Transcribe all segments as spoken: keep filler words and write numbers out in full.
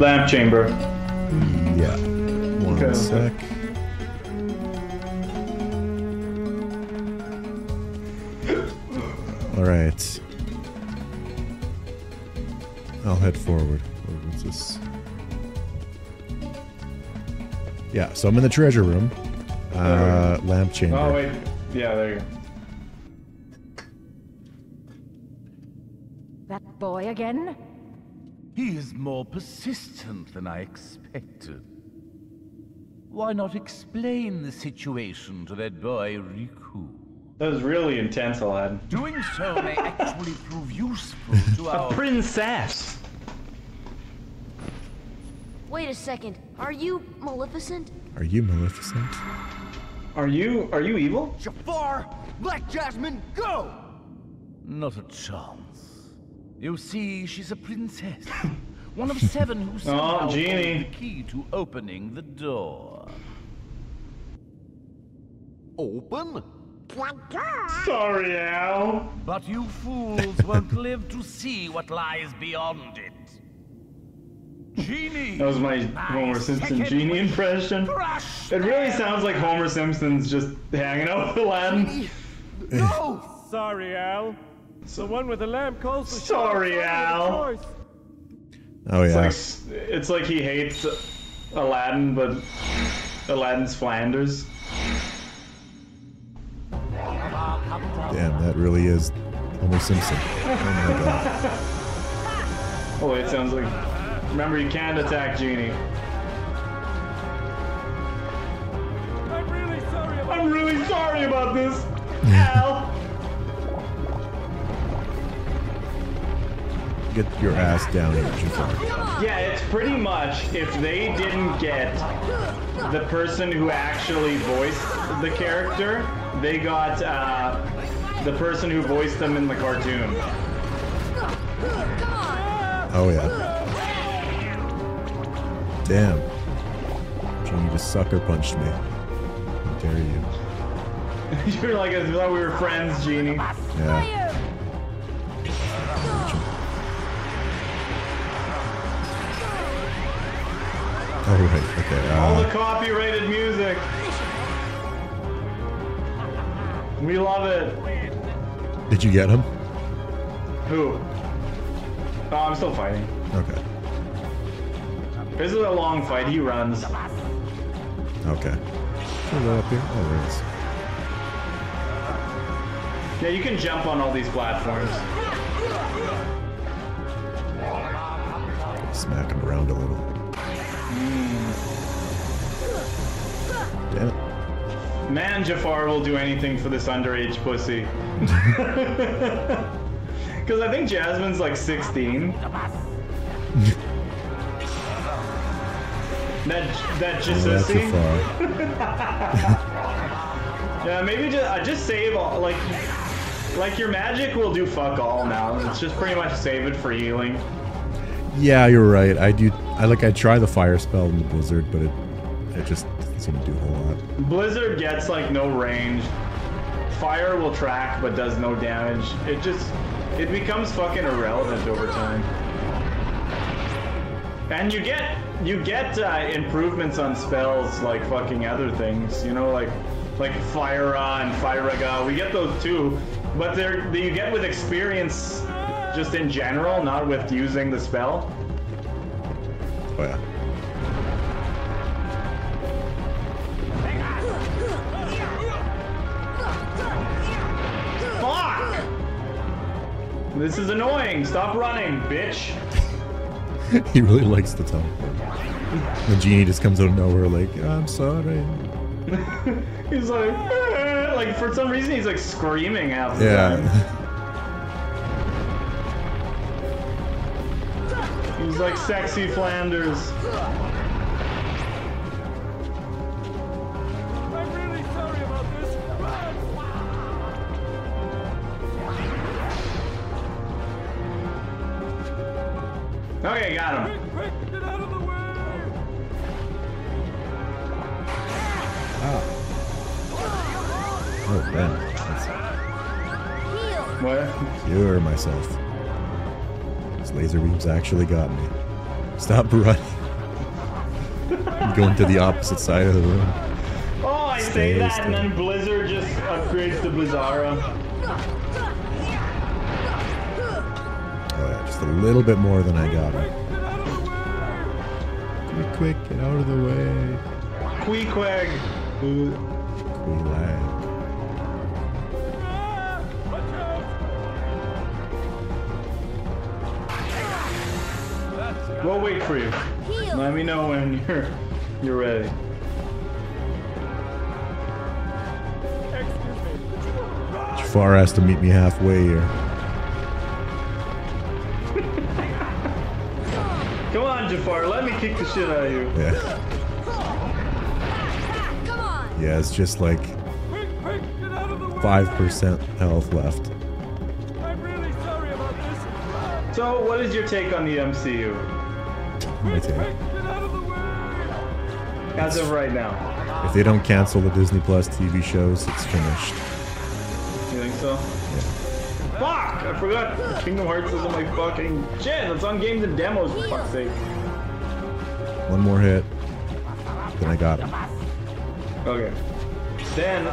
Lamp chamber. Yeah. One okay. sec. All right. I'll head forward. What's this? Yeah, so I'm in the treasure room. Uh, lamp chamber. Oh, wait. Yeah, there you go. That boy again? He is more persistent than I expected. Why not explain the situation to that boy, Riku? That was really intense, Aladdin. Doing so may actually prove useful to our... A princess! Wait a second. Are you Maleficent? Are you Maleficent? Are you... are you evil? Jafar! Black Jasmine, go! Not a chance. You see, she's a princess. One of seven who somehow oh, Genie. holds the key to opening the door. Open? Sorry, Al. But you fools won't live to see what lies beyond it. Genie! That was my Homer Simpson Genie impression. It really sounds like Homer Simpson's just hanging out with Aladdin. No! Sorry, Al. The one with the lamp calls the Sorry, Al. Oh, yeah. It's like, it's like he hates Aladdin, but Aladdin's Flanders. Damn, that really is Homer Simpson. Oh, my God. Oh, it sounds like... Remember, you can't attack Genie. I'm really sorry about I'm really sorry about this. Al! Get your ass down here, Jafar. Yeah, it's pretty much if they didn't get the person who actually voiced the character, they got uh, the person who voiced them in the cartoon. Oh, yeah. Damn. Genie just sucker punched me. How dare you? You're like, I thought we were friends, Genie. Yeah. Oh, right, okay. Uh, All the copyrighted music. We love it. Did you get him? Who? Oh, I'm still fighting. Okay. This is a long fight. He runs. Okay. Is that up here? Oh, there it is. Yeah, you can jump on all these platforms. Smack him around a little. Mm. Damn it. Man, Jafar will do anything for this underage pussy. Because I think Jasmine's like sixteen. That that just oh, so yeah, maybe just uh, just save all like like your magic will do fuck all now. It's just pretty much save it for healing. Yeah, you're right. I do. I like I try the fire spell in the blizzard, but it it just doesn't seem to do a whole lot. Blizzard gets like no range. Fire will track but does no damage. It just it becomes fucking irrelevant over time. And you get. You get uh, improvements on spells like fucking other things, you know, like like Fyra and Fyraga. We get those too, but they're they, you get with experience, just in general, not with using the spell. Oh yeah. Fuck! This is annoying. Stop running, bitch. He really likes the teleport. The Genie just comes out of nowhere like, I'm sorry. He's like, eh. Like for some reason he's like screaming out. Yeah. He's like sexy Flanders. I'm really sorry about this. Okay, got him. Quick, quick, get out of the way. Oh. Oh, man. That's... What? Cure myself. Those laser beams actually got me. Stop running. I'm going to the opposite side of the room. Oh, I say that still. And then Blizzard just upgrades to Blizzara. Oh yeah, just a little bit more than I got him. Quick, quick, get out of the way. Quee quag. Quee lag. We'll wait for you. Heal. Let me know when you're you're ready. Jafar has to meet me halfway here. Come on, Jafar. Let me kick the shit out of you. Yeah. Come on. Yeah, it's just like five percent health left. I'm really sorry about this. So, what is your take on the M C U? As of right now, if they don't cancel the Disney Plus T V shows, it's finished. You think so? Yeah. Fuck! I forgot Kingdom Hearts is on my fucking shit. It's on games and demos for fuck's sake. One more hit, then I got him. Okay. Then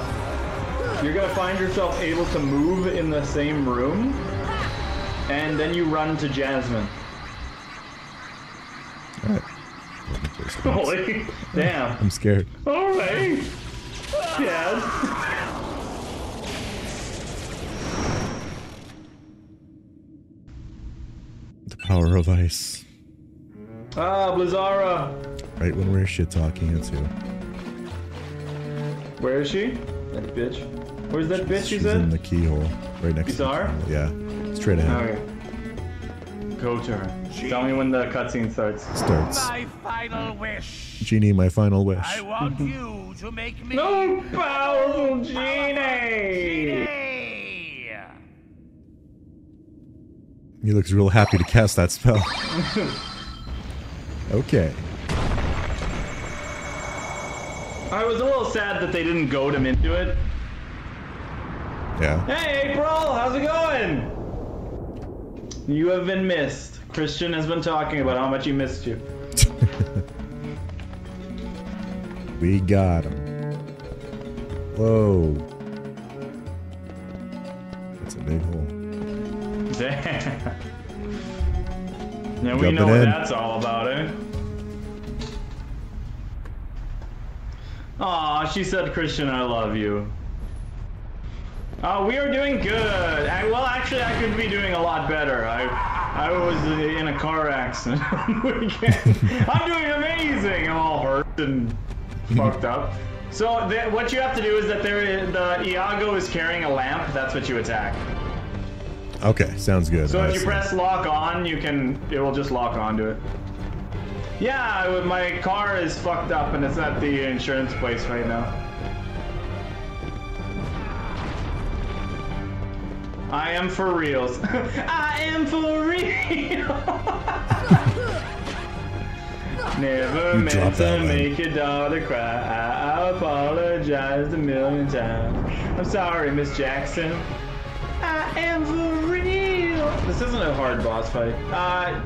you're gonna find yourself able to move in the same room, and then you run to Jasmine. Alright. Holy damn. I'm scared. Alright. Yes. The power of ice. Ah, Blizzara. Right when we're shit talking into. Where is she? That bitch. Where's that she's, bitch she's in? in the keyhole. Right next Bizarre? to Blizzara? Yeah. Straight ahead. Alright. Go to her. Genie. Tell me when the cutscene starts. Starts. My final wish. Genie, my final wish. I want you to make me. No powerful Genie. Genie. He looks real happy to cast that spell. Okay. I was a little sad that they didn't goad him into it. Yeah. Hey, April, how's it going? You have been missed. Christian has been talking about how much he missed you. We got him. Whoa. That's a big hole. Damn. Now we know what that's all about, eh? Aw, she said, Christian, I love you. Uh, we are doing good. I, well, actually, I could be doing a lot better. I, I was in a car accident on the weekend. I'm doing amazing. I'm all hurt and fucked up. So th what you have to do is that there, is, the Iago is carrying a lamp. That's what you attack. Okay, sounds good. So I if see. you press lock on, you can. It will just lock onto it. Yeah, my car is fucked up, and it's at the insurance place right now. I am for reals. I am for real. Never you meant to make your daughter cry. I, I apologize a million times. I'm sorry, Miss Jackson. I am for real. This isn't a hard boss fight. Uh,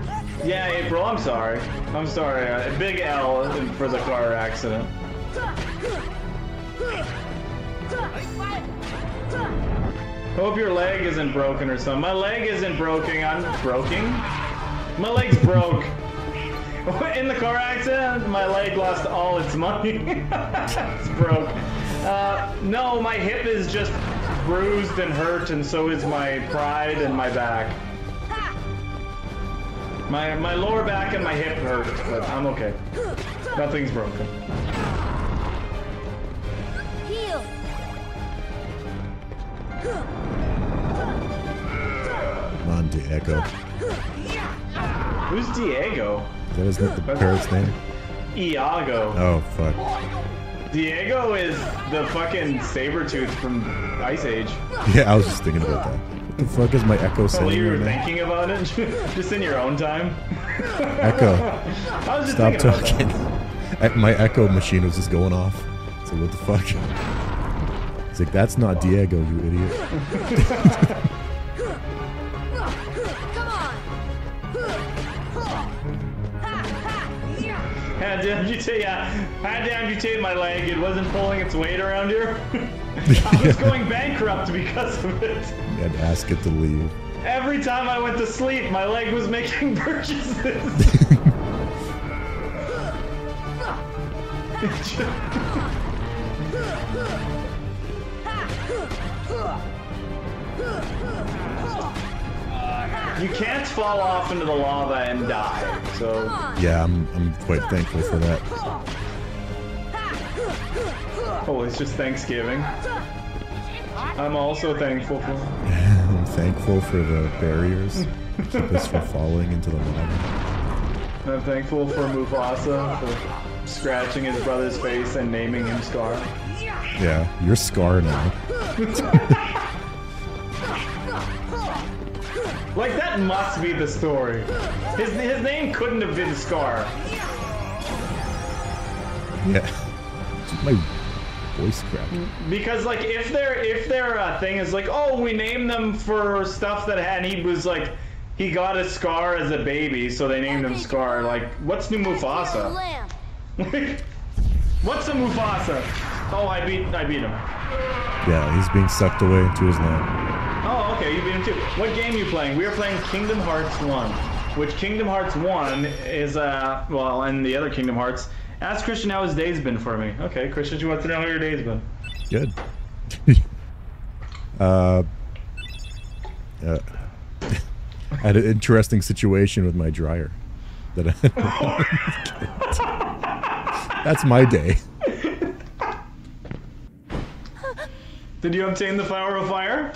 yeah, April, I'm sorry. I'm sorry. A big L for the car accident. Hope your leg isn't broken or something. My leg isn't broken. I'm broken. My leg's broke. In the car accident, my leg lost all its money. It's broke. Uh, no, my hip is just bruised and hurt, and so is my pride and my back. My my lower back and my hip hurt, but I'm okay. Nothing's broken. Heal. Come on, Diego. Who's Diego? That isn't the parrot's name. Iago. Oh, fuck. Diego is the fucking Sabertooth from Ice Age. Yeah, I was just thinking about that. What the fuck is my Echo saying? Well, you were right thinking now? about it? Just in your own time? Echo. I was just Stop talking. About my Echo machine was just going off. So, what the fuck? It's like, that's not Diego, you idiot. Come on. How amputate, yeah. Had to amputate my leg. It wasn't pulling its weight around here. I was going bankrupt because of it. You had to ask it to leave. Every time I went to sleep, my leg was making purchases. You can't fall off into the lava and die, so... Yeah, I'm, I'm quite thankful for that. Oh, it's just Thanksgiving. I'm also thankful for... I'm thankful for the barriers. Keep us from falling into the lava. I'm thankful for Mufasa for scratching his brother's face and naming him Scar. Yeah, you're Scar now. Like, that must be the story. His, his name couldn't have been Scar. Yeah. My voice crack. Because, like, if their if their uh, thing is like, oh, we named them for stuff that had, and he was like, he got a scar as a baby, so they named him Scar. Like, what's new Mufasa? What's a Mufasa? Oh, I beat, I beat him. Yeah, he's being sucked away into his land. Oh, okay, you beat him too. What game are you playing? We are playing Kingdom Hearts one, which Kingdom Hearts one is, uh, well, and the other Kingdom Hearts. Ask Christian how his day's been for me. Okay, Christian, you want to know how your day's been? Good. uh, uh, I had an interesting situation with my dryer. That I That's my day. Did you obtain the Flower of Fire?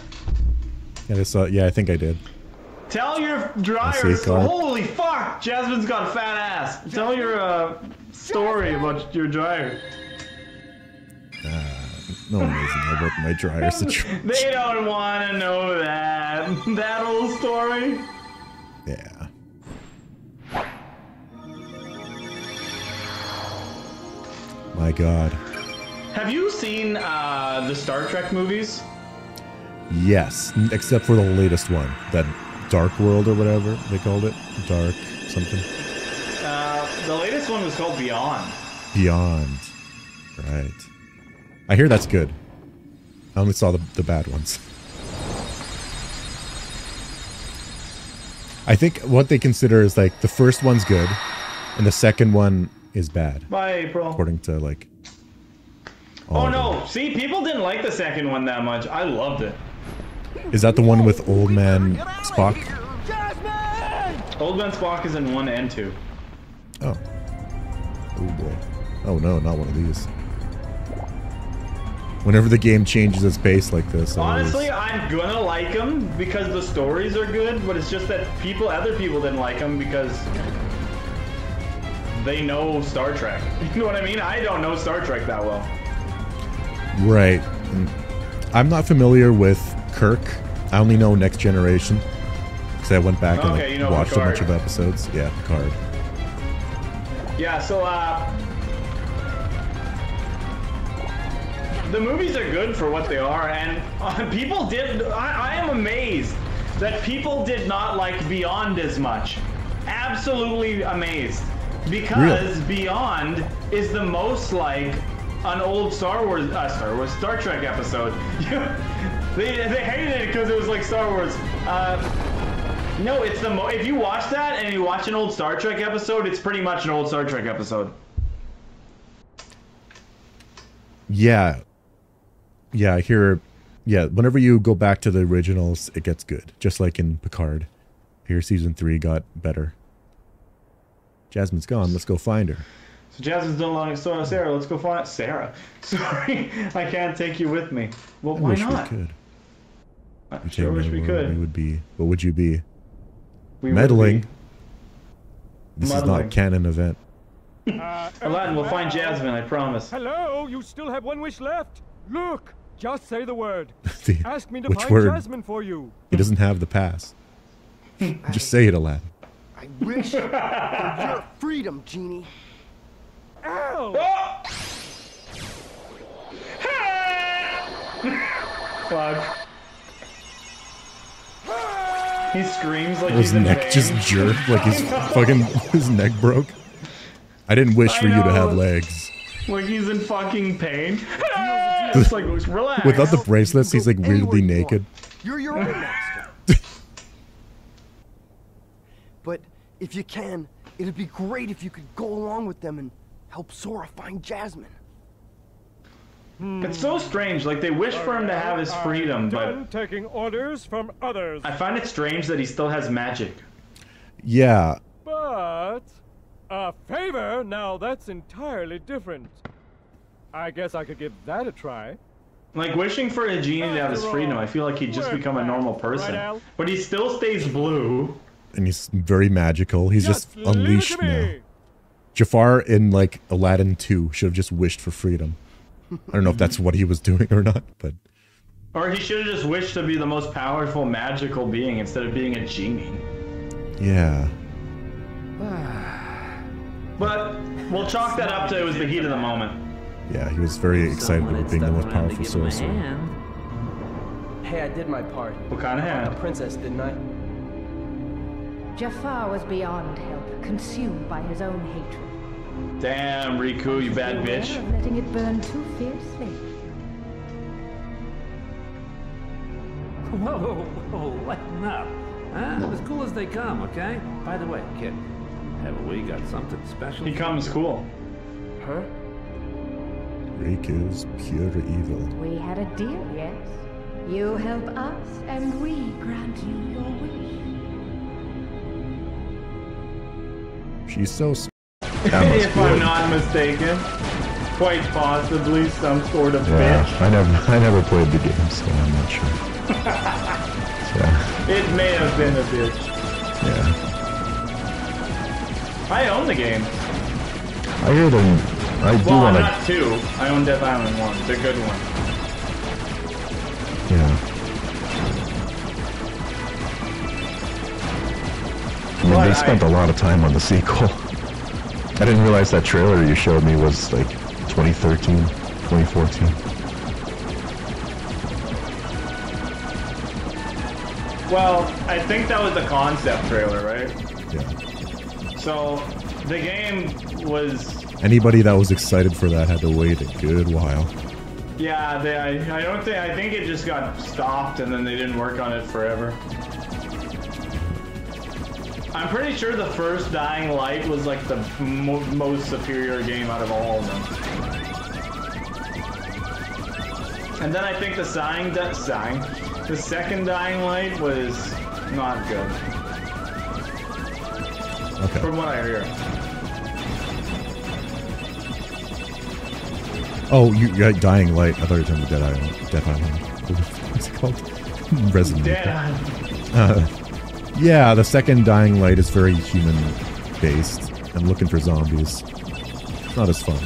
Yeah, I saw, yeah, I think I did. Tell your dryer, holy fuck, Jasmine's got a fat ass. Tell your uh, story about your dryer. Uh, no one knows about my dryer situation. They don't want to know that. That old story? Yeah. My god. Have you seen uh, the Star Trek movies? Yes, except for the latest one, that Dark World or whatever they called it, Dark something. Uh, the latest one was called Beyond. Beyond, right? I hear that's good. I only saw the the bad ones. I think what they consider is like the first one's good, and the second one is bad. Bye, April. According to like. Oh no! See, people didn't like the second one that much. I loved it. Is that the one with old man Spock? Old man Spock is in one and two. Oh. Oh boy. Oh no, not one of these. Whenever the game changes its base like this. Honestly, always... I'm gonna like them because the stories are good, but it's just that people, other people didn't like them because they know Star Trek. You know what I mean? I don't know Star Trek that well. Right. I'm not familiar with Kirk. I only know Next Generation. Because I went back and okay, like, you know, watched Picard. a bunch of episodes. Yeah, Picard. Yeah, so, uh... the movies are good for what they are, and uh, people did... I, I am amazed that people did not like Beyond as much. Absolutely amazed. Because really? Beyond is the most, like... an old Star Wars, uh, Star Wars, Star Trek episode. they, they hated it because it was like Star Wars. Uh, no, it's the mo if you watch that and you watch an old Star Trek episode, it's pretty much an old Star Trek episode. Yeah. Yeah, I hear, yeah, whenever you go back to the originals, it gets good. Just like in Picard. Here, season three got better. Jasmine's gone, let's go find her. So Jasmine's no longer Sora. Sarah, let's go find Sarah. Sorry, I can't take you with me. Well, I why wish not? We could. I we sure wish we could. We would be. What would you be? We meddling. Be. This meddling. is not a canon event. Uh, Aladdin, we'll find Jasmine. I promise. Hello, you still have one wish left. Look, just say the word. the, Ask me to find word? Jasmine for you. He doesn't have the pass. Just say it, Aladdin. I wish for your freedom, Genie. Oh. Fuck. He screams like his he's in neck pain. just jerked, like his fucking his neck broke. I didn't wish I for know. you to have legs. Like, he's in fucking pain. It's like, relax. Without the bracelets, he's like weirdly you naked. You're your own master. But if you can, it'd be great if you could go along with them and help Sora find Jasmine. Hmm. It's so strange. Like, they wish All for him right, to have his freedom, but taking orders from others. I find it strange that he still has magic. Yeah. But a favor? Now that's entirely different. I guess I could give that a try. Like, wishing for a genie to have his freedom, I feel like he'd just become a normal person. But he still stays blue. And he's very magical. He's just, just unleashed now. Jafar in, like, Aladdin two should have just wished for freedom. I don't know if that's what he was doing or not, but... Or he should have just wished to be the most powerful magical being instead of being a genie. Yeah. But we'll chalk that up to it was the heat of the moment. Yeah, he was very excited Someone about being the most powerful sorcerer. Hey, I did my part. What kind of hand? A princess, didn't I? Jafar was beyond help, consumed by his own hatred. Damn, Riku, you bad bitch. Letting it burn too fiercely. Whoa, whoa, whoa, lighten up. Huh? As cool as they come, okay? By the way, kid, have we got something special? He comes cool. Huh? Riku's pure evil. We had a deal, yes. You help us, and we grant you your wish. She's so sp If I'm not mistaken, quite possibly some sort of yeah, bitch. I never, I never played the game, so I'm not sure. So. It may have been a bitch. Yeah. I own the game. I hear them. I well, do I'm wanna... not two. I own Dead Island one. The good one. Yeah. I mean, but they spent I... a lot of time on the sequel. I didn't realize that trailer you showed me was like twenty thirteen, twenty fourteen. Well, I think that was the concept trailer, right? Yeah. So, the game was... Anybody that was excited for that had to wait a good while. Yeah, they, I, I don't think I think it just got stopped and then they didn't work on it forever. I'm pretty sure the first Dying Light was like the mo most superior game out of all of them. And then I think the sign that sign, the second Dying Light was not good. Okay. From what I hear. Oh, you, you had Dying Light. I thought you were talking about Dead Island. Dead Island. What's it called? Resident Dead Island. Uh, yeah, the second Dying Light is very human-based. I'm looking for zombies. It's not as fun.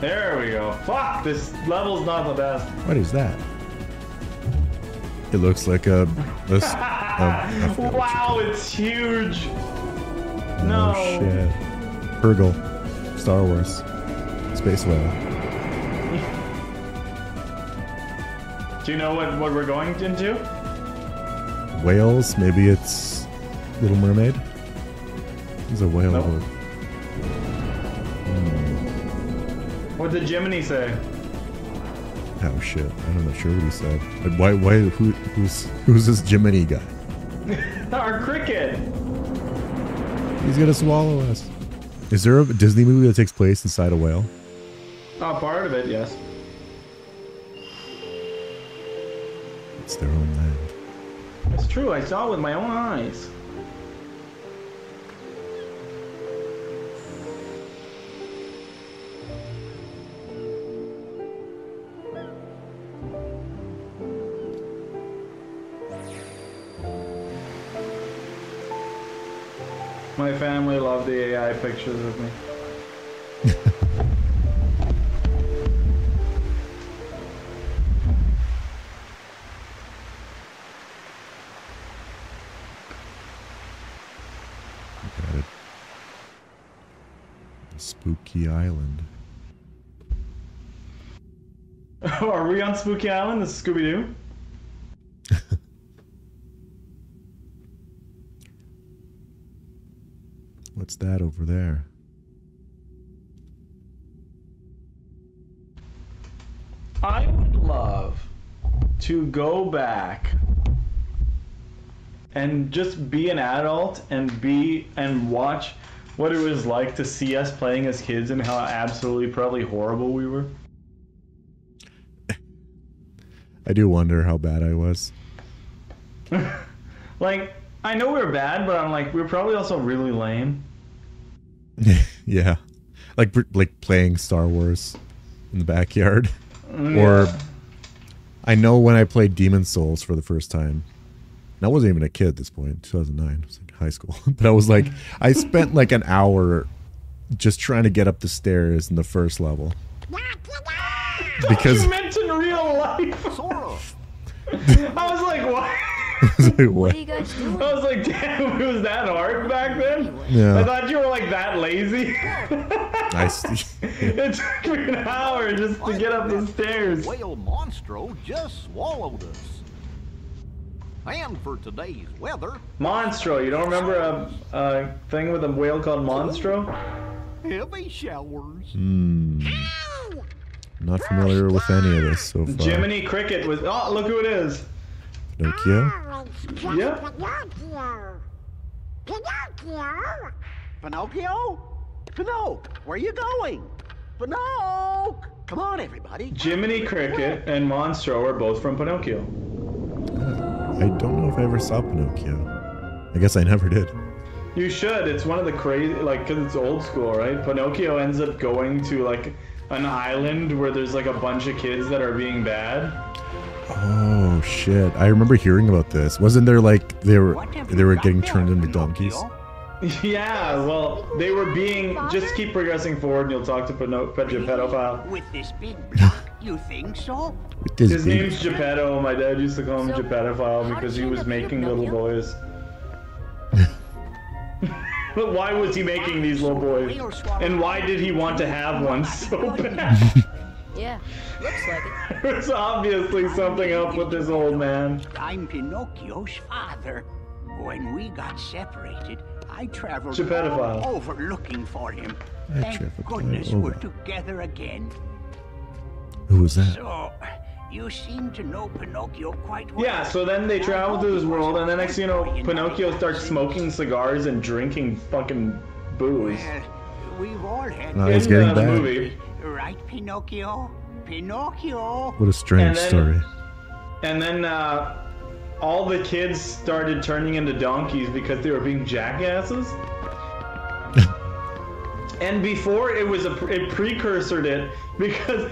There we go. Fuck! This level's not the best. What is that? It looks like a... a, a wow, it's huge! No. Oh shit. Urgle. Star Wars. Space whale. Do you know what, what we're going into? Whales? Maybe it's Little Mermaid? He's a whale. Nope. Hmm. What did Jiminy say? Oh shit. I'm not sure what he said. But why why who who's who's this Jiminy guy? Our cricket! He's gonna swallow us. Is there a Disney movie that takes place inside a whale? Oh, part of it, yes. It's their own land. That's true. I saw it with my own eyes. My family loved the A I pictures of me. Look at it. Spooky Island. Oh, are we on Spooky Island? This is Scooby-Doo? What's that over there? I would love to go back and just be an adult and be and watch what it was like to see us playing as kids and how absolutely probably horrible we were. I do wonder how bad I was. Like, I know we were bad, but I'm like, we were probably also really lame. Yeah. Like, like playing Star Wars in the backyard. Yeah. Or I know when I played Demon Souls for the first time. And I wasn't even a kid at this point, two thousand nine. I was like high school. But I was like, I spent like an hour just trying to get up the stairs in the first level. Because you mentioned real life. Sora. I was like, what? I was like, what? I was like, damn, it was that hard back then? Yeah. I thought you were like that lazy. I see. It took me an hour just to get up the stairs. Whale Monstro just swallowed us. And for today's weather... Monstro, you don't remember a, a thing with a whale called Monstro? Heavy showers. Hmm. Not familiar with any of this so far. Jiminy Cricket was... Oh, look who it is. Pinocchio? Oh, yep. Pinocchio. Pinocchio? Pinocchio? Pinocchio, where are you going? Pinocchio! Come on, everybody. Jiminy Cricket and Monstro are both from Pinocchio. I don't know if I ever saw Pinocchio. I guess I never did. You should. It's one of the crazy... Like, because it's old school, right? Pinocchio ends up going to, like, an island where there's, like, a bunch of kids that are being bad. Oh, shit. I remember hearing about this. Wasn't there, like, they were they were getting turned into donkeys? Yeah, well, they were being... Just keep progressing forward and you'll talk to Pino- Pedophile. With this big block, you think so? His big... name's Geppetto. My dad used to call him so, Geppettophile because he was making little you? boys. But why was he making these little boys? And why did he want to have one so bad? Yeah, looks like it. There's obviously something up with this old man. I'm Pinocchio's father. When we got separated, I traveled all over looking for him. Thank goodness over. we're together again. Who was that? So, you seem to know Pinocchio quite well. Yeah, so then they travel through this world, and the next thing you know, Pinocchio starts smoking cigars and drinking fucking booze. Well, we've all had no, he's getting bad. Movie. Right, Pinocchio? Pinocchio! What a strange and then, story. And then, uh, all the kids started turning into donkeys because they were being jackasses. And before, it was a it precursored it, because...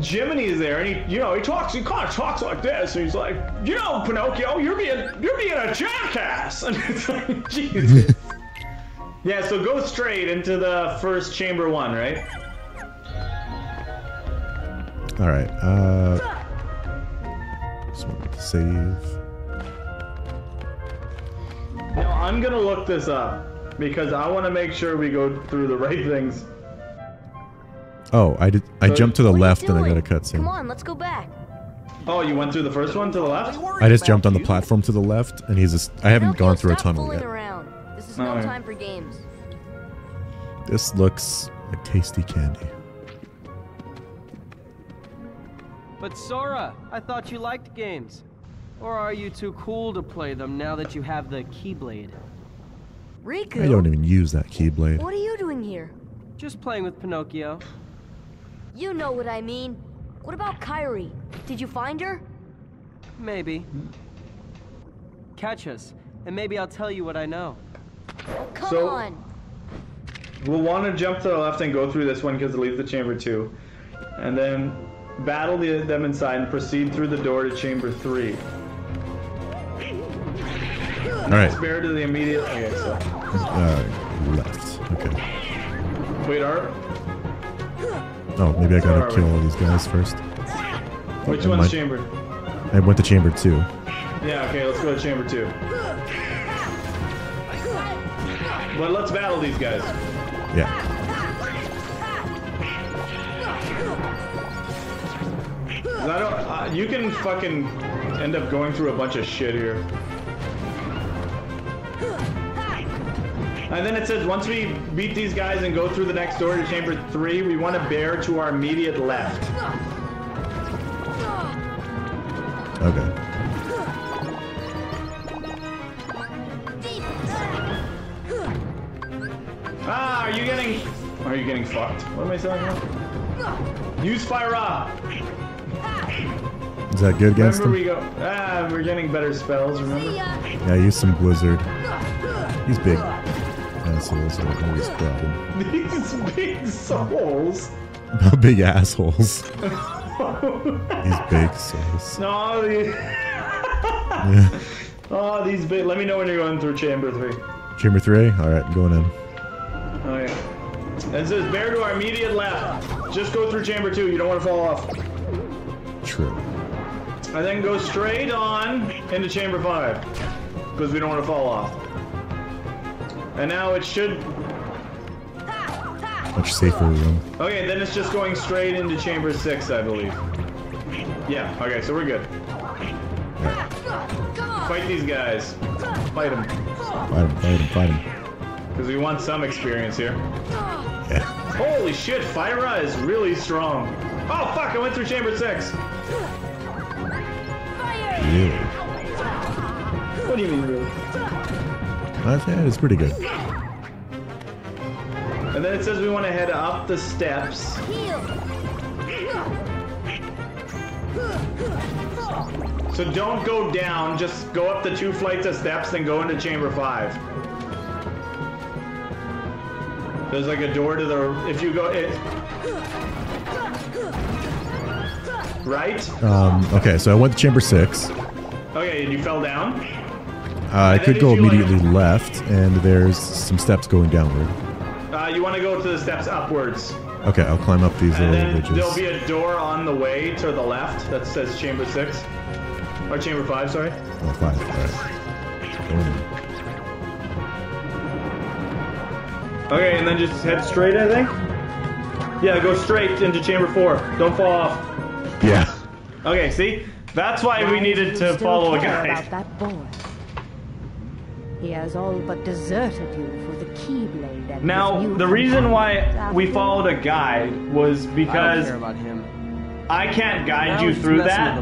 Jiminy's there, and he, you know, he talks. He kind of talks like this, and he's like, "You know, Pinocchio, you're being, you're being a jackass." And it's like, Jesus. Yeah. So go straight into the first chamber one, right? All right. Uh, just wanted to save. Now I'm gonna look this up because I want to make sure we go through the right things. Oh, I did. I jumped to the left and I got a cutscene. Come on, let's go back. Oh, you went through the first one to the left? I just jumped on the platform to the left, and he's just. I haven't gone through a tunnel yet. This is no time for games. This looks like tasty candy. But Sora, I thought you liked games. Or are you too cool to play them now that you have the Keyblade? Riku. I don't even use that Keyblade. What are you doing here? Just playing with Pinocchio. You know what I mean. What about Kairi? Did you find her? Maybe. Catch us, and maybe I'll tell you what I know. Oh, come so, on. We'll want to jump to the left and go through this one because it leads to chamber two. And then battle the, them inside and proceed through the door to chamber three. All right. Spare to the immediate... Okay, so. Uh, left. Okay. Wait, are... Oh, maybe I gotta Sorry. kill all these guys first. Which oh, one's my... chamber? I went to chamber two. Yeah, okay, let's go to chamber two. But let's battle these guys. Yeah. I don't, uh, you can fucking end up going through a bunch of shit here. And then it says, once we beat these guys and go through the next door to chamber three, we want a bear to our immediate left. Okay. Ah, are you getting... Are you getting fucked? What am I talking about? Use fire up! Is that good against him? We go, ah, we're getting better spells, remember? Yeah, use some blizzard. He's big. Assholes are always problem. These big souls? Big assholes. These big souls. No, these... yeah. Oh, these big... Let me know when you're going through chamber three. Chamber three? Alright, I'm going in. Oh, yeah. It says, bear to our immediate left. Just go through chamber two. You don't want to fall off. True. And then go straight on into chamber five. Because we don't want to fall off. And now it should... Much safer room. Okay, then it's just going straight into chamber six, I believe. Yeah, okay, so we're good. Right. Fight these guys. Fight them. Fight them, fight them, fight them. Because we want some experience here. Yeah. Holy shit, Fyra is really strong. Oh, fuck, I went through chamber six. Really? What do you mean, really? Yeah, it's pretty good. And then it says we want to head up the steps. So don't go down, just go up the two flights of steps, then go into chamber five. There's like a door to the... If you go... It, right? Um, okay, so I went to chamber six. Okay, and you fell down? Uh, I could go immediately like... left, and there's some steps going downward. Uh, you want to go to the steps upwards. Okay, I'll climb up these and little ridges. There'll be a door on the way to the left that says chamber six. Or chamber five, sorry. Oh, five, alright. Okay, and then just head straight, I think? Yeah, go straight into chamber four. Don't fall off. Yeah. Okay, see? That's why, why we needed to follow a guy. About that boy? He has all but deserted you for the keyblade. Now, the reason why we followed a guide was because I, don't care about him. I can't guide now you through that.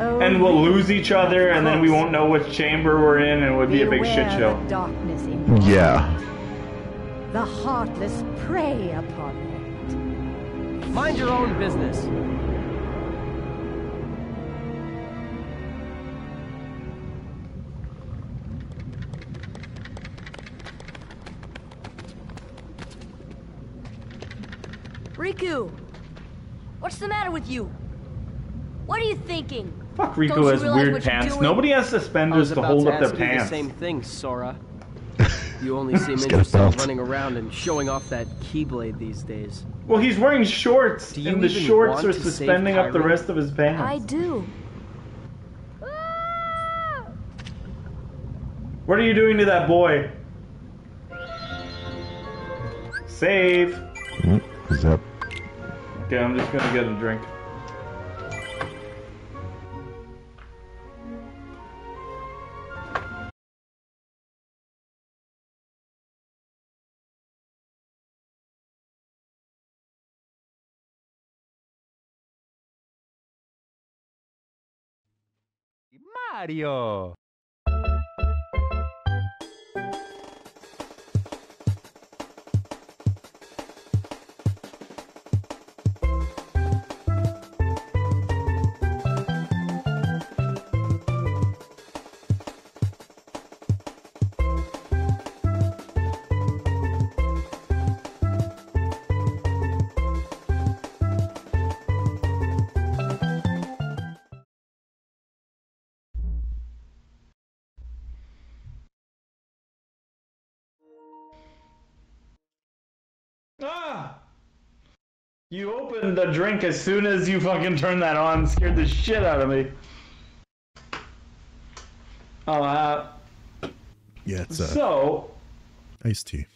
Oh, and we'll lose each other and then we won't know which chamber we're in and it would be, be a big shit show. Darkness in yeah. The heartless prey upon it. Mind your own business. Riku, what's the matter with you? What are you thinking? Fuck, Riku has weird pants. Nobody has suspenders to hold up their pants. Same thing, Sora. You only seem interested in running around and showing off that keyblade these days. Well, he's wearing shorts, and the shorts are suspending up the rest of his pants. I do. What are you doing to that boy? Save. What's up? Okay, I'm just gonna get a drink. Mario! You opened the drink as soon as you fucking turned that on. Scared the shit out of me. Oh, uh... Yeah, it's, uh... So... iced tea.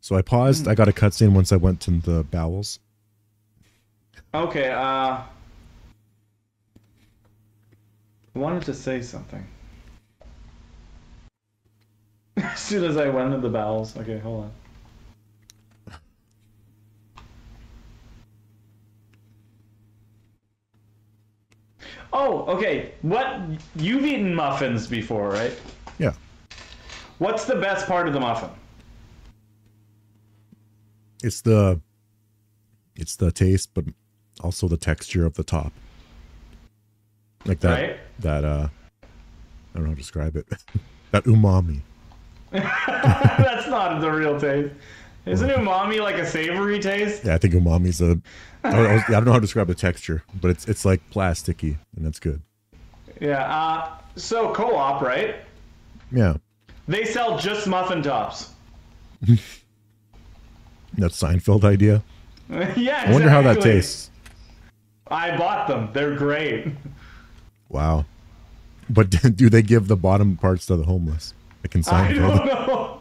So I paused. Mm. I got a cutscene once I went to the bowels. Okay, uh... I wanted to say something. soon as I went to the bowels. Okay, hold on. Oh, okay. What, you've eaten muffins before, right? Yeah. What's the best part of the muffin? It's the, it's the taste, but also the texture of the top. Like that, right? that, uh, I don't know how to describe it. That umami. That's not the real taste. Isn't umami like a savory taste? Yeah, I think umami's a, I don't know, I don't know how to describe the texture, but it's, it's like plasticky, and that's good. Yeah. Uh, so Co-op, right? Yeah. They sell just muffin tops. That Seinfeld idea? Yeah, exactly. I wonder how that tastes. I bought them. They're great. Wow. But do they give the bottom parts to the homeless? Like in Seinfeld? I don't know.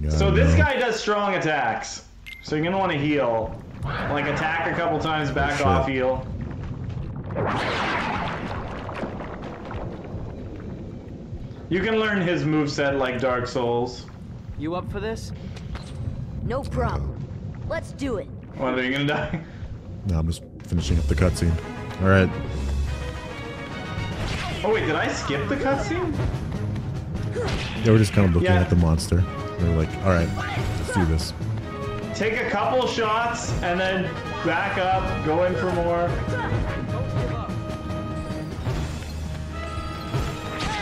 Yeah, so no. This guy does strong attacks. So you're going to want to heal. Like attack a couple times, back oh, off, heal. You can learn his moveset like Dark Souls. You up for this? No problem. Let's do it. What, are you gonna die? No, I'm just finishing up the cutscene. All right. Oh wait, did I skip the cutscene? They were just kind of looking yeah. at the monster. They were like, all right, let's do this. Take a couple shots and then back up, go in for more.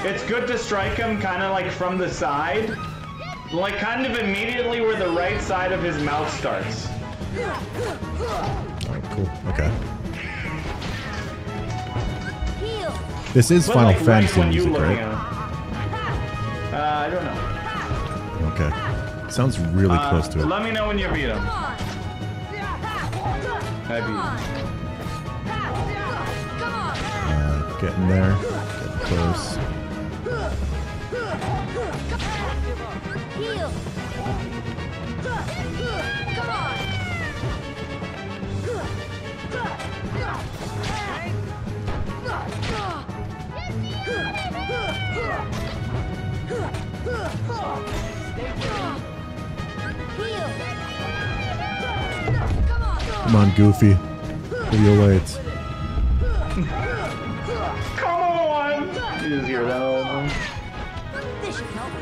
It's good to strike him kind of like from the side. Like, kind of immediately where the right side of his mouth starts. Alright, cool. Okay. This is but Final like Fantasy right music, right? Uh, I don't know. Okay. Sounds really uh, close to it. Let me know when you beat him. I beat him. Uh, getting there. Getting close. Come on, Goofy. Video lights. Come on! You just hear that all over. This should help.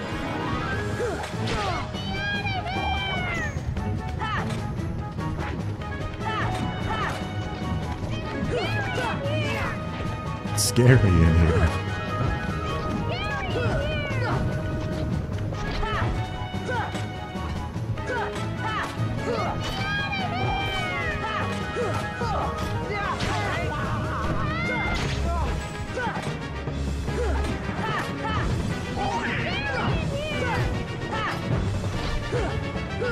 It's scary in here.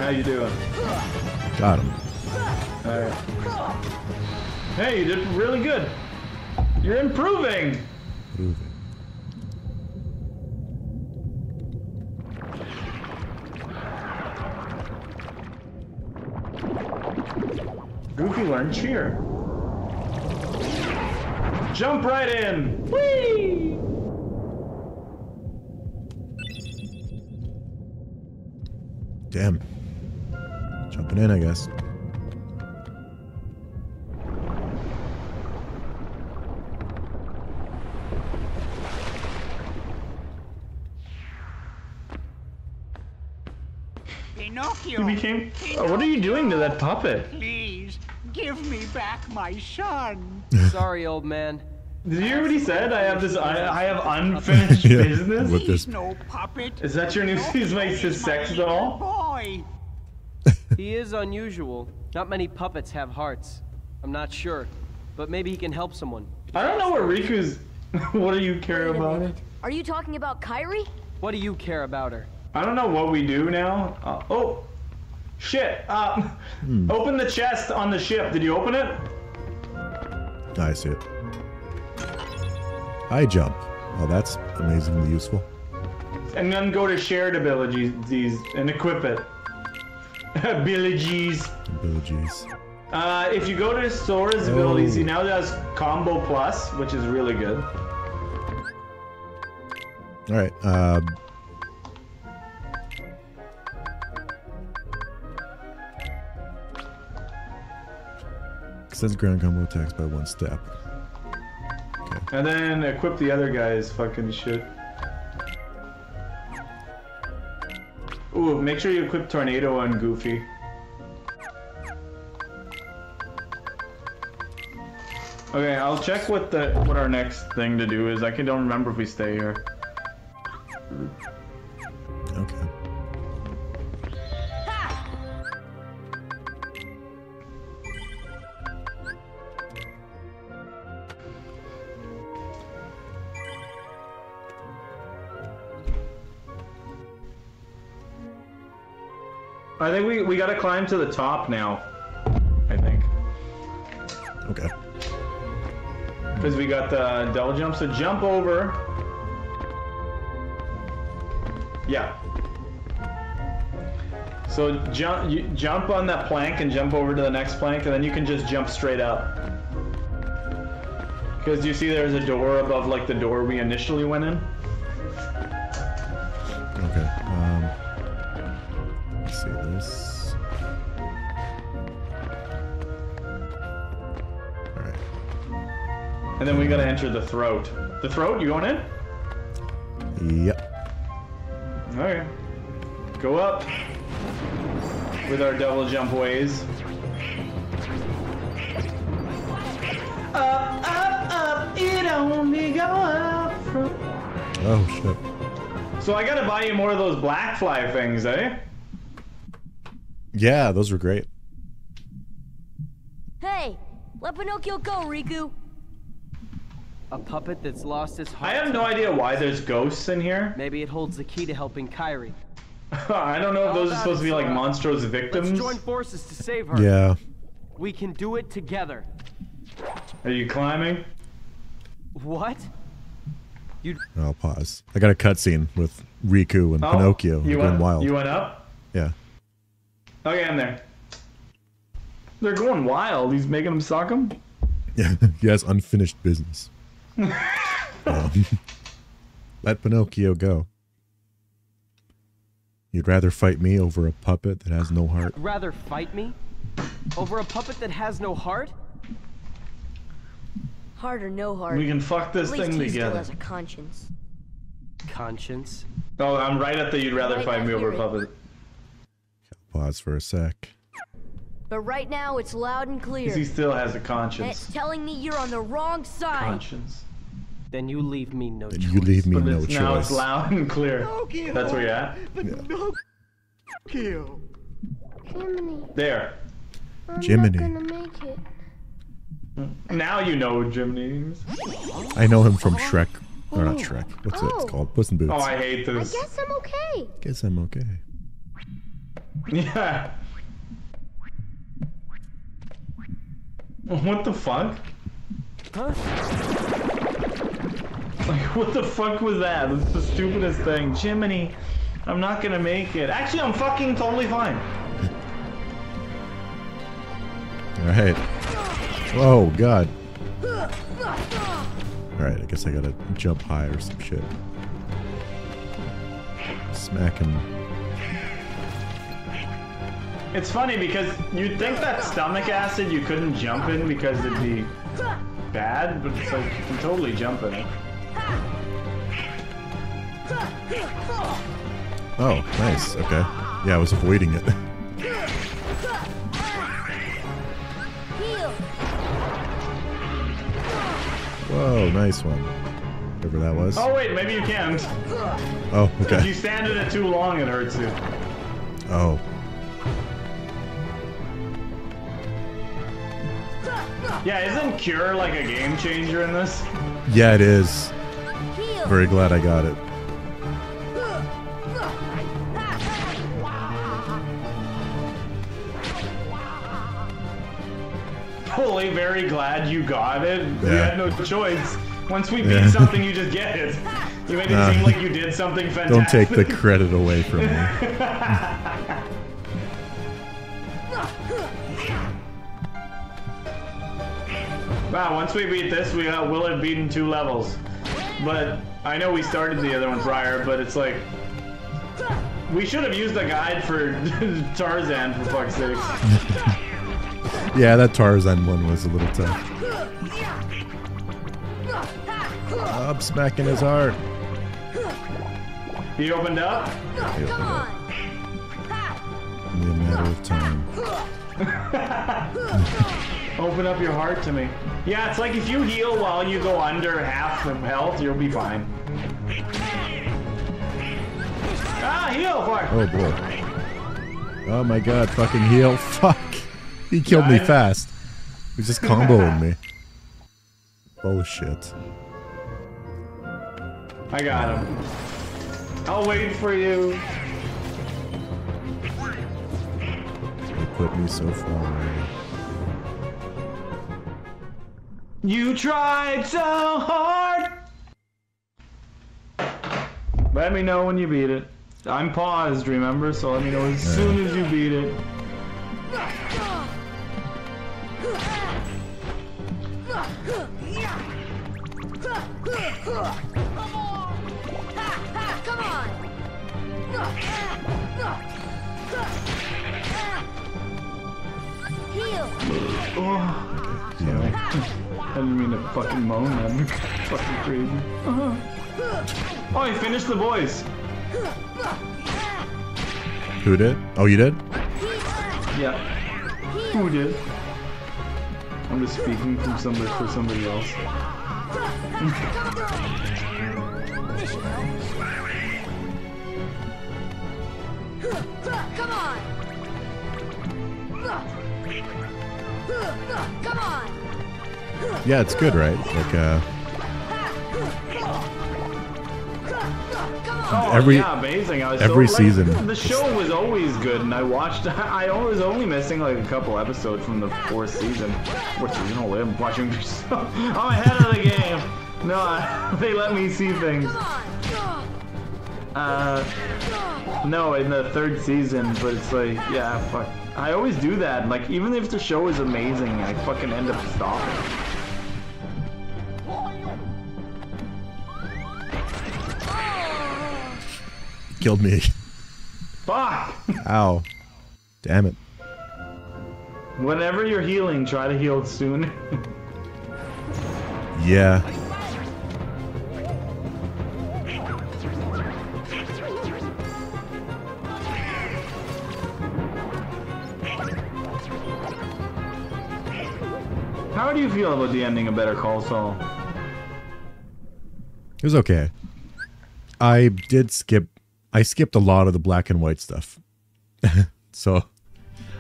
How you doing? Got him. All right. Hey, you did really good. You're improving. Improving. Goofy learned cheer. Jump right in. Whee! Damn. Jumping in, I guess. Pinocchio. You became. Pinocchio. What are you doing to that puppet? Please give me back my son. Sorry, old man. Did you hear what he said? I have this. I, I have unfinished yeah, business. With this. No puppet. Is that your new? He's like his sex doll. Boy. He is unusual. Not many puppets have hearts. I'm not sure, but maybe he can help someone. I don't know what Riku's. What do you care about her? Are you talking about Kairi? What do you care about her? I don't know what we do now. Uh, oh, shit! Uh, hmm. Open the chest on the ship. Did you open it? I see it. I jump. Oh, that's amazingly useful. And then go to shared abilities and equip it. Abilities. Abilities. Uh, if you go to Sora's oh. abilities, he now does Combo Plus, which is really good. All right. Um, extends ground combo attacks by one step. Okay. And then equip the other guy's fucking shit. Ooh, make sure you equip Tornado on Goofy. Okay, I'll check what the what our next thing to do is. I can don't remember if we stay here. Okay. Ha! I think we we gotta climb to the top now. I think. Okay. Because we got the double jump, so jump over. Yeah. So jump, you jump on that plank and jump over to the next plank, and then you can just jump straight up. Because you see, there's a door above, like the door we initially went in. Okay. Um, let's see this. And then we gotta enter the throat. The throat, you going in? Yep. Alright. Go up with our double jump ways. Up, up, up, it only go up from... Oh, shit. So I gotta buy you more of those Blackfly things, eh? Yeah, those were great. Hey, let Pinocchio go, Riku. A puppet that's lost its heart. I have no idea why there's ghosts in here. Maybe it holds the key to helping Kairi. I don't know if those are supposed to be like Monstro's victims. Let's join forces to save her. Yeah. We can do it together. Are you climbing? What? You. I'll pause. I got a cutscene with Riku and oh, Pinocchio. You went wild. You went up? Yeah. Okay, I'm there. They're going wild. He's making them sock him? Yeah, he has unfinished business. um, let Pinocchio go. You'd rather fight me over a puppet that has no heart? Rather fight me? Over a puppet that has no heart? Heart or no heart. We can fuck this thing together. At least he still has a conscience. Conscience? Oh, I'm right at the you'd rather fight me over a puppet. Pause for a sec. But right now it's loud and clear. Because he still has a conscience. It's telling me you're on the wrong side. Conscience. Then you leave me no then choice. You leave me but no it's, choice. Now it's loud and clear. Pinocchio. That's where you're at. Pinocchio. Jiminy. There. I'm Jiminy. Not gonna make it. Now you know Jiminy. I know him from Shrek. Or not Shrek. What's oh. it? It's called Puss in Boots. Oh, I hate this. I guess I'm okay. Guess I'm okay. Yeah. What the fuck? Huh? Like, what the fuck was that? That's the stupidest thing. Jiminy, I'm not gonna make it. Actually, I'm fucking totally fine. Alright. Oh, God. Alright, I guess I gotta jump high or some shit. Smack him. It's funny because you'd think that stomach acid you couldn't jump in because it'd be bad, but it's like you can totally jump in it. Oh, nice. Okay. Yeah, I was avoiding it. Whoa, nice one. Whatever that was. Oh, wait, maybe you can't. Oh, okay. If you stand in it too long, it hurts you. Oh. Yeah, isn't Cure like a game changer in this? Yeah, it is. Very glad I got it. Totally very glad you got it. Yeah. You had no choice. Once we beat yeah. something, you just get it. You made it nah. seem like you did something fantastic. Don't take the credit away from me. Wow, once we beat this, we uh, will have beaten two levels. But I know we started the other one prior, but it's like, we should have used a guide for Tarzan, for fuck's sake. Yeah, that Tarzan one was a little tough. Bob smacking his heart. He opened up? He opened up. Only a matter of time. Open up your heart to me. Yeah, it's like if you heal while you go under half of health, you'll be fine. Ah, heal! Fuck! Oh, boy. Oh, my God. Fucking heal. Fuck. He killed God. me fast. He just comboing me. Bullshit. I got him. I'll wait for you. They put me so far away. You tried so hard. Let me know when you beat it. I'm paused, remember? So let me know as soon as you beat it. Oh. Yeah. I didn't mean to fucking moan. I'm fucking crazy. Uh-huh. Oh, he finished the voice. Who did? Oh, you did? Yeah. Who did? I'm just speaking from somebody for somebody else. Come on. Come on. Yeah, it's good, right? Like, uh... Oh, every yeah, amazing. I was every so, like, season. The show was always good, and I watched... I was only missing, like, a couple episodes from the fourth season. Fourth season? Holy, I'm watching... I'm ahead of the game. No, I, they let me see things. Uh... No, in the third season, but it's like... Yeah, fuck. I always do that, like, even if the show is amazing, I fucking end up stopping. Killed me. Fuck! Ow. Damn it. Whenever you're healing, try to heal soon. Yeah. How do you feel about the ending of Better Call Saul? It was okay. I did skip... I skipped a lot of the black and white stuff. So...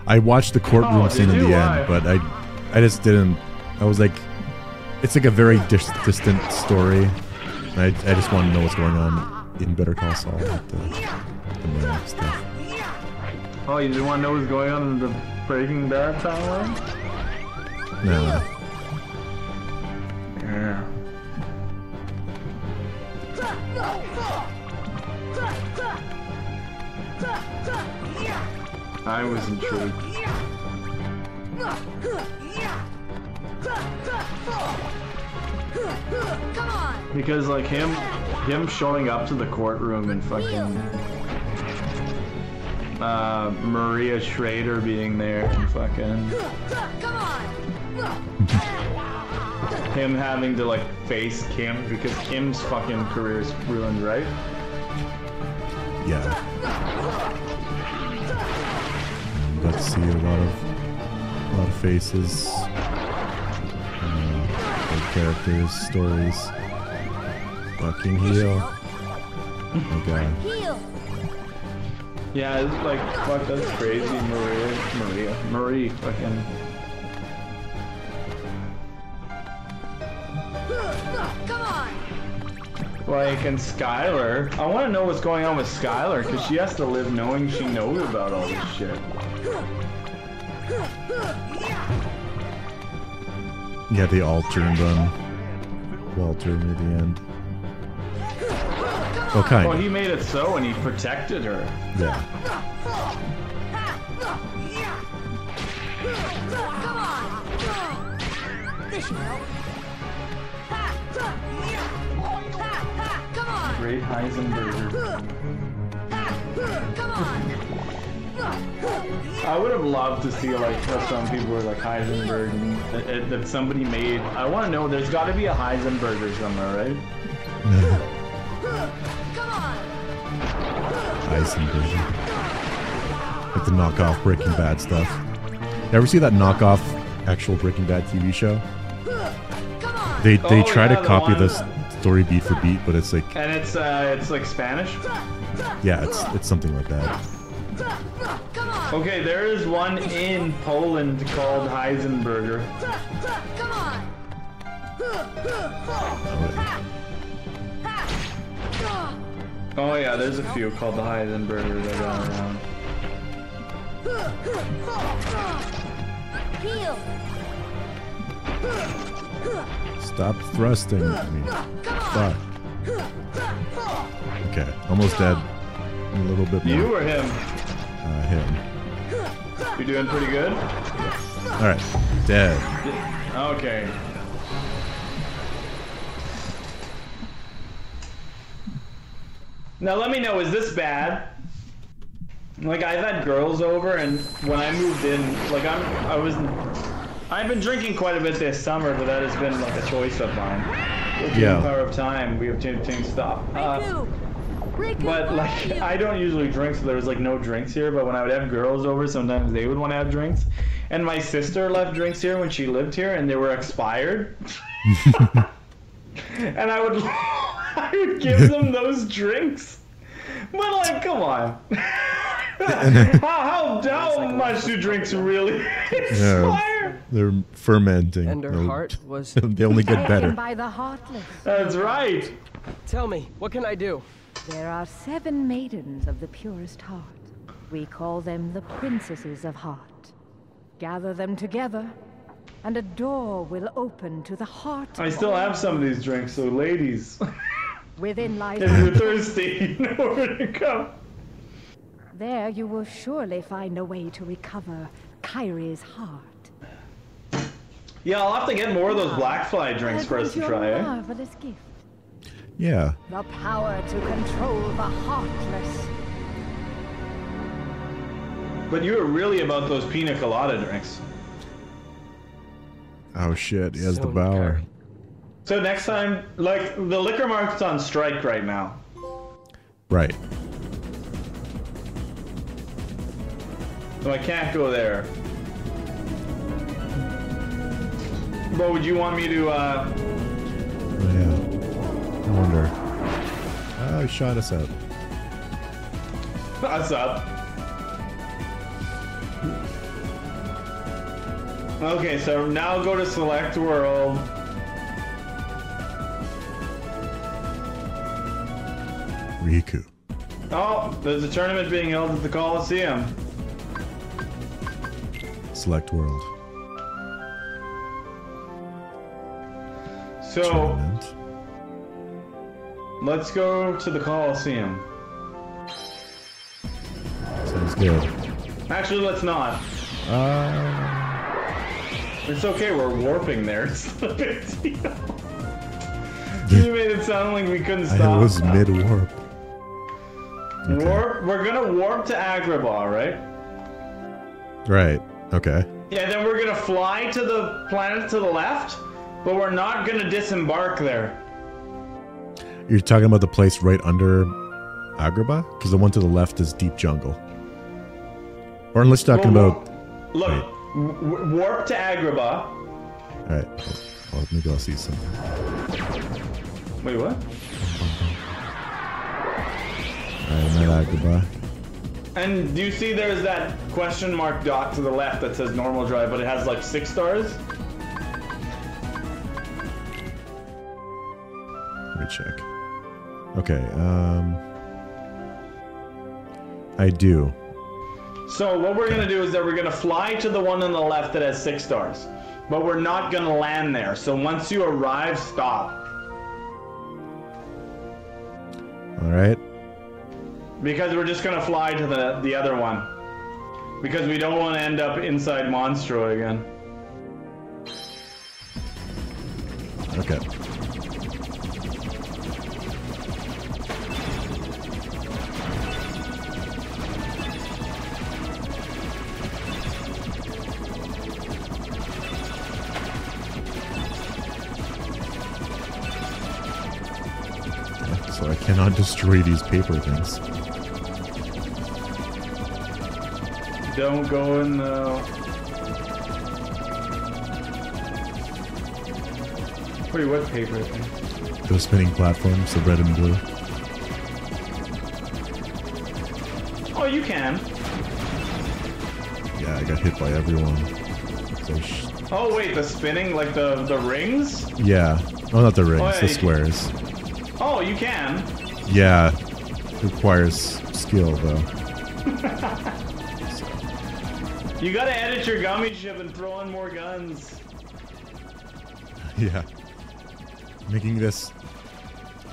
I watched the courtroom oh, scene in the end, but I... I just didn't... I was like... It's like a very dis distant story. And I, I just want to know what's going on in Better Call Saul. With the, the main stuff. Oh, you just want to know what's going on in the Breaking Bad timeline? No. Yeah. I was intrigued. Come on. Because like him, him showing up to the courtroom and fucking uh, Maria Schrader being there and fucking. Come on. Him having to like face Kim because Kim's fucking career is ruined, right? Yeah. Got to see a lot of, a lot of faces, uh, characters, stories. Fucking heel. Oh god. Yeah, it's like fuck. That's crazy, Maria, Maria, Marie, fucking. Like, and Skylar, I want to know what's going on with Skylar, because she has to live knowing she knows about all this shit. Yeah, they all turned on Walter near the end. Well, kind of. Well, he made it so, and he protected her. Yeah. great Heisenberger. Come on. I would have loved to see like how some people were like Heisenberg that, that somebody made. I want to know. There's got to be a Heisenberger somewhere, right? Come on. Heisenberger. Like the knockoff Breaking Bad stuff. You ever see that knockoff actual Breaking Bad T V show? They they oh, try yeah, to copy the this story beat for beat, but it's like and it's uh it's like Spanish. Yeah, it's it's something like that. Okay, there is one in Poland called Heisenberger. Come on. Oh yeah, there's a few called the Heisenberger that are around. Stop thrusting at me. Fuck. Okay, almost dead. A little bit more. You or him? Uh, him. You're doing pretty good? Yeah. Alright, dead. Okay. Now let me know, is this bad? Like, I've had girls over, and when I moved in, like, I'm, I was, I've been drinking quite a bit this summer, but that has been, like, a choice of mine. With yeah. the power of time, we obtained things stop. Uh, but, like, I don't usually drink, so there was, like, no drinks here, but when I would have girls over, sometimes they would want to have drinks. And my sister left drinks here when she lived here, and they were expired. And I would, I would give them those drinks. But, like, come on. how how, how much do drinks really expire? Yeah, they're fermenting. And her heart was they only get better. By the heartless. That's right. Tell me, what can I do? There are seven maidens of the purest heart. We call them the princesses of heart. Gather them together, and a door will open to the heart. I still have some of these drinks, so ladies. Within life. If you're thirsty, you know where to come. There you will surely find a way to recover Kairi's heart. Yeah, I'll have to get more of those blackfly drinks for us to try, eh? Marvelous gift. Yeah. The power to control the heartless. But you were really about those pina colada drinks. Oh shit, he has so the power. So next time, like, the liquor market's on strike right now. Right. So I can't go there. But would you want me to, uh... Oh, yeah. I wonder. Oh, he shot us up. Us up. Okay, so now go to select world. Riku. Oh, there's a tournament being held at the Coliseum. Select world. So tournament. Let's go to the Coliseum. Sounds good. Actually, let's not. Uh... It's okay. We're warping there. It's a big deal. You made it sound like we couldn't stop. It was mid warp. Okay. Warp. We're gonna warp to Agrabah, right? Right. Okay. Yeah, then we're gonna fly to the planet to the left, but we're not gonna disembark there. You're talking about the place right under Agrabah? Because the one to the left is deep jungle. Or unless you're talking well, about... Look, right. w warp to Agrabah. Alright, well, let me go see something. Wait, what? Alright, I'm at Agrabah. And do you see there's that question mark dot to the left that says normal drive, but it has like six stars? Let me check. Okay, um... I do. So what we're okay. gonna do is that we're gonna fly to the one on the left that has six stars. But we're not gonna land there, so once you arrive, stop. Alright. Because we're just gonna fly to the the other one, because we don't want to end up inside Monstro again. Okay. so I cannot destroy these paper things. Don't go in now. Wait, what paper thing? The spinning platforms, the red and blue. Oh, you can. Yeah, I got hit by everyone. So sh oh wait, the spinning, like the the rings? Yeah. Oh, not the rings, oh, yeah, the squares. Can. Oh, you can. Yeah, it requires skill though. So. You gotta edit your gummy ship and throw in more guns. Yeah, making this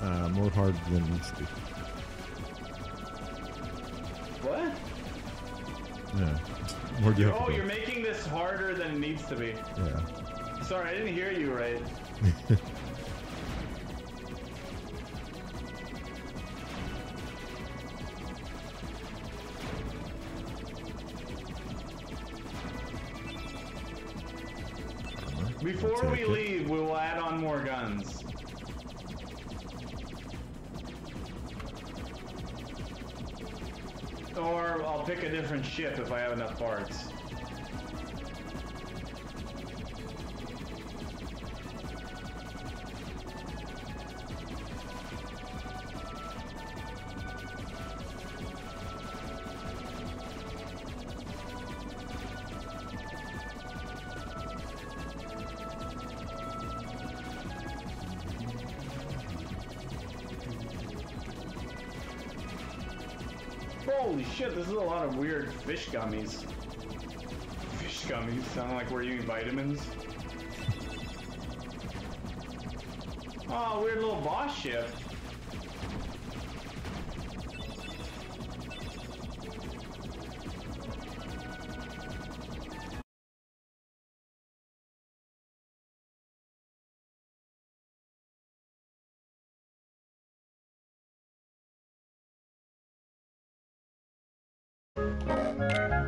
uh, more hard than it needs to be. What? Yeah. More oh, you're making this harder than it needs to be. Yeah. Sorry, I didn't hear you right. Before we it. leave, we will add on more guns. Or I'll pick a different ship if I have enough parts. Weird fish gummies. Fish gummies sound like we're eating vitamins. Oh, weird little boss ship.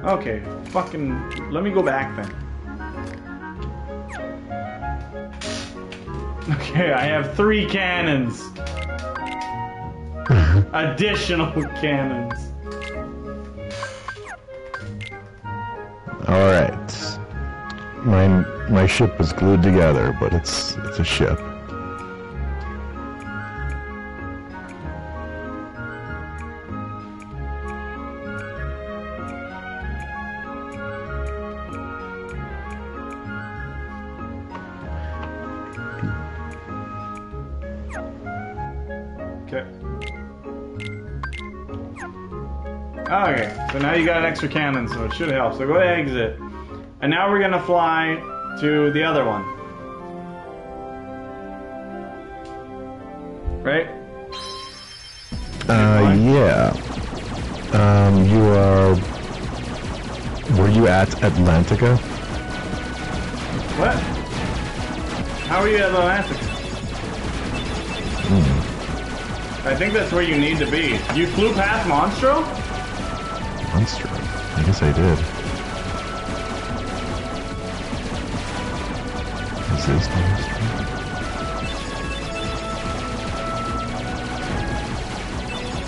Okay, fucking, let me go back then. Okay, I have three cannons. Additional cannons. Alright. My, my ship is glued together, but it's, it's a ship. You got an extra cannon, so it should help. So go ahead, exit. And now we're gonna fly to the other one. Right? Uh, yeah. Um, you are... Were you at Atlantica? What? How are you at Atlantica? Hmm. I think that's where you need to be. You flew past Monstro? Monstro. I guess I did. This is Monstro.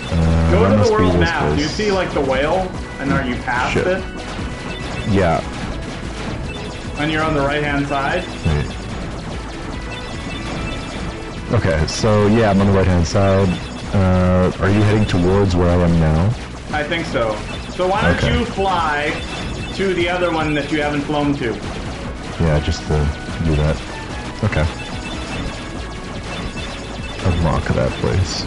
Uh, Go to the world map. Do you see like the whale? And are you past Shit. it? Yeah. And you're on the right hand side? Wait. Okay, so yeah, I'm on the right hand side. Uh, are you heading towards where I am now? I think so. So why don't okay. you fly to the other one that you haven't flown to? Yeah, just to do that. Okay. Unlock that place.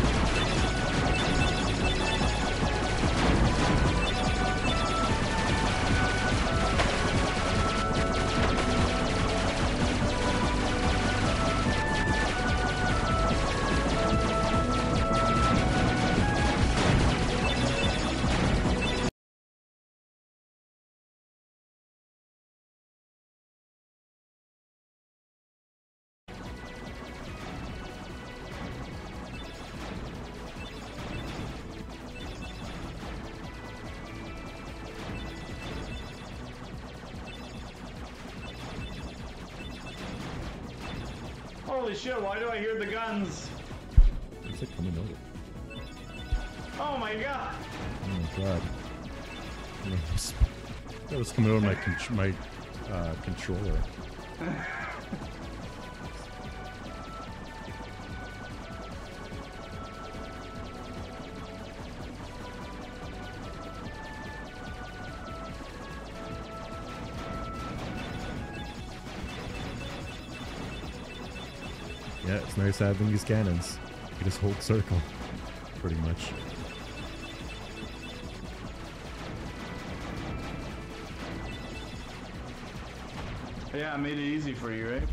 It's like coming over. Oh my god! Oh my god. That was coming over my con my uh, controller. Yeah, it's nice having these cannons. You can just hold circle, pretty much. Yeah, I made it easy for you, right?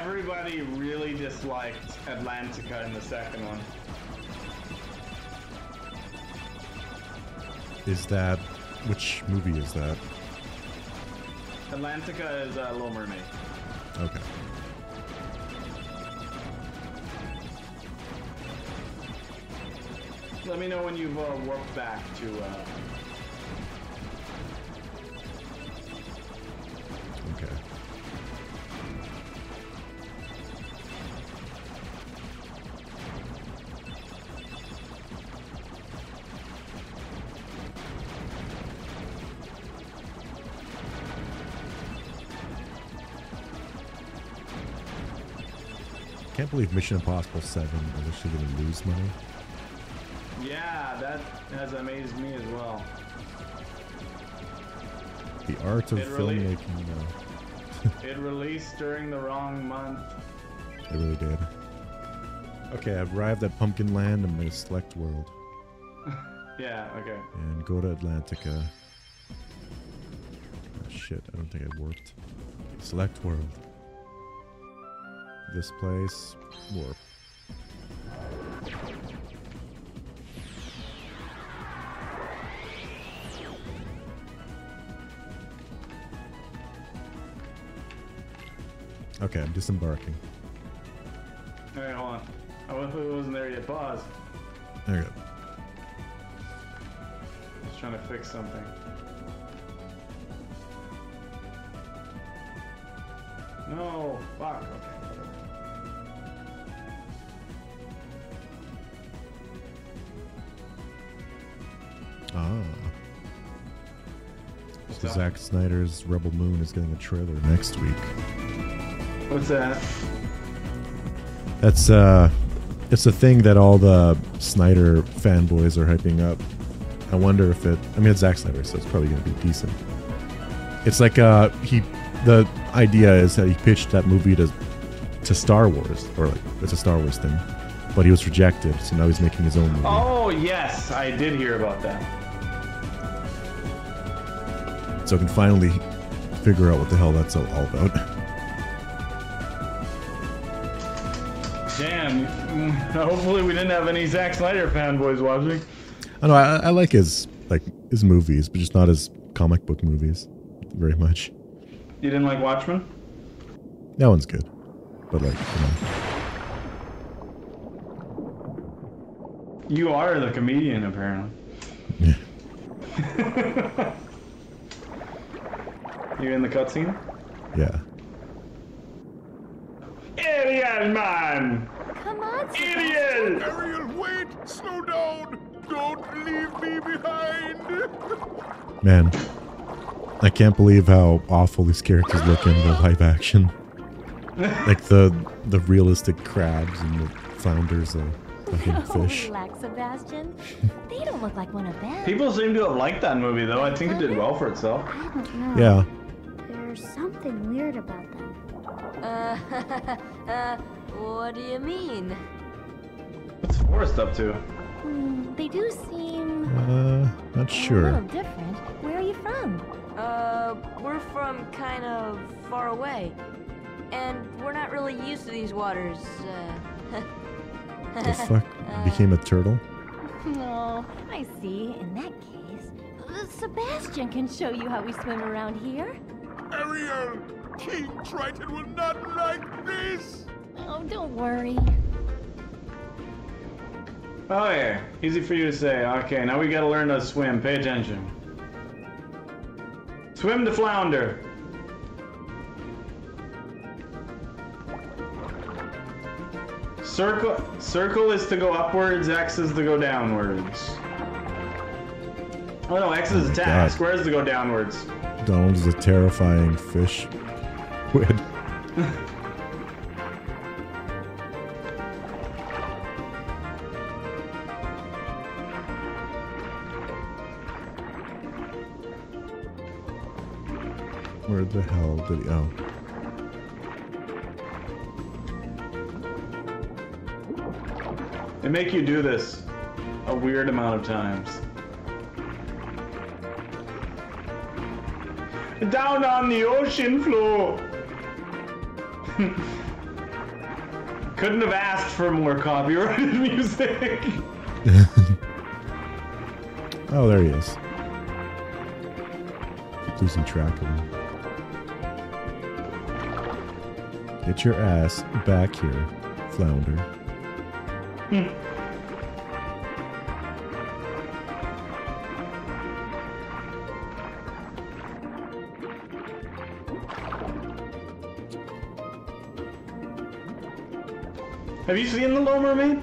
Everybody really disliked Atlantica in the second one. Is that, which movie is that? Atlantica is uh, Little Mermaid. Okay. Let me know when you've uh, warped back to. Uh... Okay. Can't believe Mission Impossible seven is actually going to lose money. Yeah, that has amazed me as well. The art of filmmaking, though. It released during the wrong month. It really did. Okay, I've arrived at Pumpkin Land. I'm going to select world. Yeah, okay. And go to Atlantica. Oh, shit, I don't think it worked. Select world. This place, warp. Okay, I'm disembarking. Alright, hold on. I wasn't there yet. Pause. There you go. Just trying to fix something. No! Fuck! Okay. Ah. So Zack Snyder's Rebel Moon is getting a trailer next week. What's that? That's uh, it's a thing that all the Snyder fanboys are hyping up. I wonder if it. I mean, it's Zack Snyder, so it's probably going to be decent. It's like uh, he. The idea is that he pitched that movie to to Star Wars, or like it's a Star Wars thing, but he was rejected, so now he's making his own movie. Oh yes, I did hear about that. So I can finally figure out what the hell that's all about. Damn. Hopefully we didn't have any Zack Snyder fanboys watching. I know, I, I like his like his movies, but just not his comic book movies very much. You didn't like Watchmen? That one's good. But like, you know. You are the comedian apparently. Yeah. You're in the cutscene? Yeah. Ariel, man! Come on, Ariel! Ariel, wait! Slow down! Don't leave me behind! Man, I can't believe how awful these characters look in the live action. Like the the realistic crabs and the flounders of fucking fish. Oh, relax, Sebastian. They don't look like one of them. People seem to have liked that movie, though. I think it did well for itself. I don't know. Yeah. There's something weird about them. Uh, uh, what do you mean? What's Forrest up to? Mm, they do seem... Uh, not sure. A little different. Where are you from? Uh, we're from kind of far away. And we're not really used to these waters. Uh, the fuck? Uh, became a turtle? No, oh, I see. In that case, Sebastian can show you how we swim around here. Ariel! King Triton will not like this! Oh, don't worry. Oh yeah, easy for you to say. Okay, now we gotta learn to swim. Pay attention. Swim to Flounder. Circle, circle is to go upwards, X is to go downwards. Oh no, X is attack, God. Square is to go downwards. Donald is a terrifying fish. Weird. Where the hell did he... Oh. They make you do this a weird amount of times. Down on the ocean floor! Couldn't have asked for more copyrighted music. Oh, there he is. Losing track of him. Get your ass back here, Flounder. Hmm. Have you seen The Little Mermaid?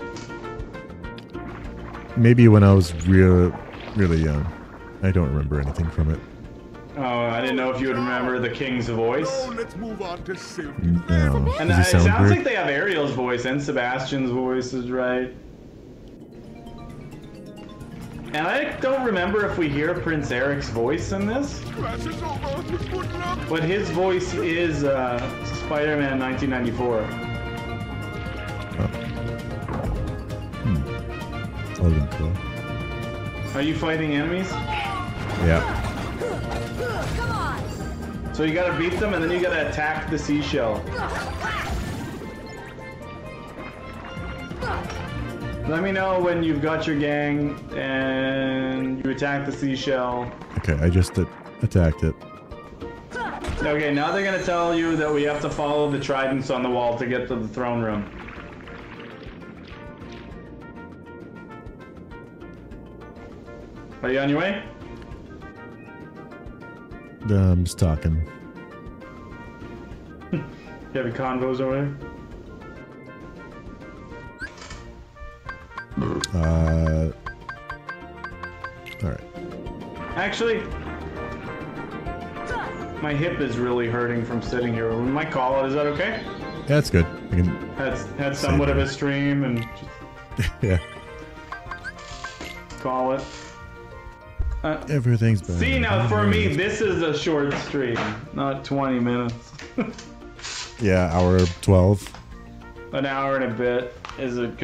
Maybe when I was real, really young. I don't remember anything from it. Oh, I didn't know if you would remember the king's voice. No, let's move on to Silk. No. And uh, it, sound it sounds weird? Like they have Ariel's voice and Sebastian's voice is right. And I don't remember if we hear Prince Eric's voice in this. But his voice is uh, Spider-Man nineteen ninety-four. Are you fighting enemies? Yeah. Come on. So you gotta beat them and then you gotta attack the seashell. Let me know when you've got your gang and you attack the seashell. Okay, I just attacked it. Okay, now they're gonna tell you that we have to follow the tridents on the wall to get to the throne room. Are you on your way? I'm just talking. You having convos over there? Uh. Alright. Actually, my hip is really hurting from sitting here. We might call it. Is that okay? Yeah, that's good. I can had, had somewhat of a stream and just yeah. Call it. Uh, Everything's better. See, now for me, this is a short stream, not twenty minutes. Yeah, hour twelve. An hour and a bit is a good